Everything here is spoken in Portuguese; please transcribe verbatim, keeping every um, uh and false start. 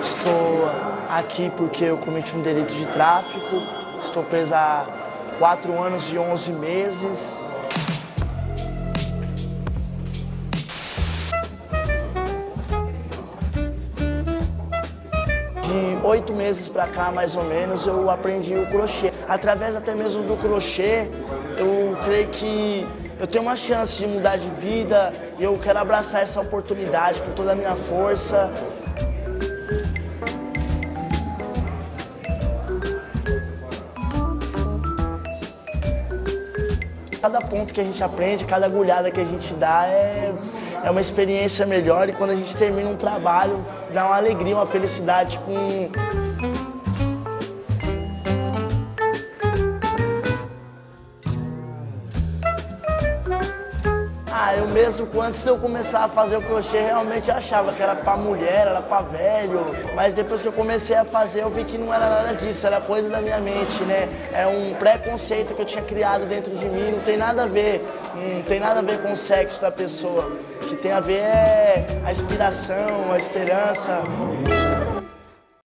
Estou aqui porque eu cometi um delito de tráfico, estou presa há quatro anos e onze meses. De oito meses pra cá, mais ou menos, eu aprendi o crochê. Através até mesmo do crochê, eu creio que eu tenho uma chance de mudar de vida e eu quero abraçar essa oportunidade com toda a minha força. Cada ponto que a gente aprende, cada agulhada que a gente dá é, é uma experiência melhor, e quando a gente termina um trabalho, dá uma alegria, uma felicidade. Tipo um... Ah, eu mesmo, antes de eu começar a fazer o crochê, realmente achava que era pra mulher, era pra velho, mas depois que eu comecei a fazer, eu vi que não era nada disso, era coisa da minha mente, né? É um preconceito que eu tinha criado dentro de mim, não tem nada a ver, não tem nada a ver com o sexo da pessoa. O que tem a ver é a inspiração, a esperança.